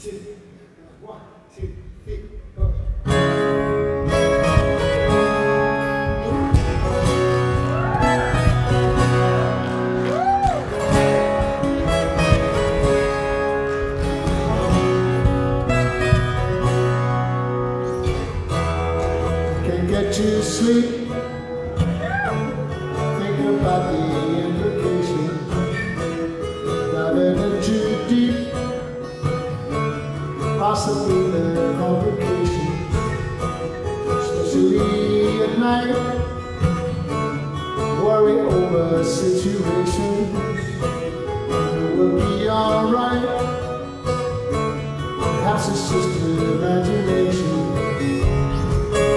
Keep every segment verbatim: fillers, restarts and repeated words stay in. two, one, two, three, go. Can't get you to sleep. Think about the implications. Diving in too deep, possibly the complication, especially at night. Worry over situations. It will be alright. Perhaps it's just an imagination.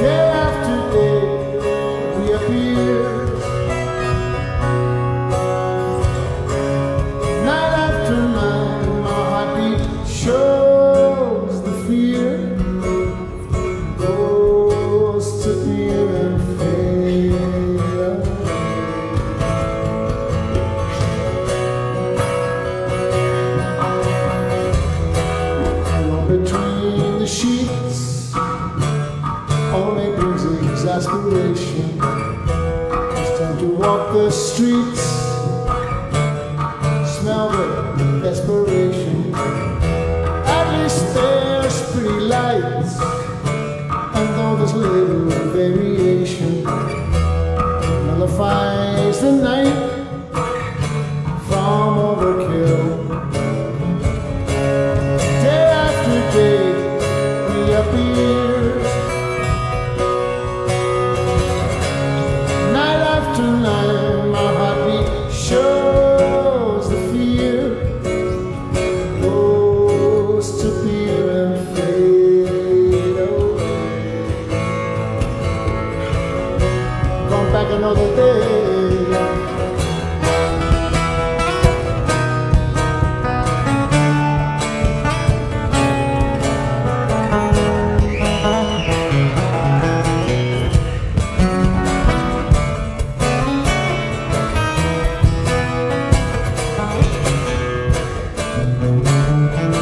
Day after day reappears. Night after night, my heartbeat shows. Between the sheets only brings exasperation. It's time to walk the streets, smell the desperation. At least there's pretty lights, and though there's little variation, nullifies the night from overkill. Night after night, my heartbeat shows the fear, goes to fear and fade away. Come back another day. Thank you.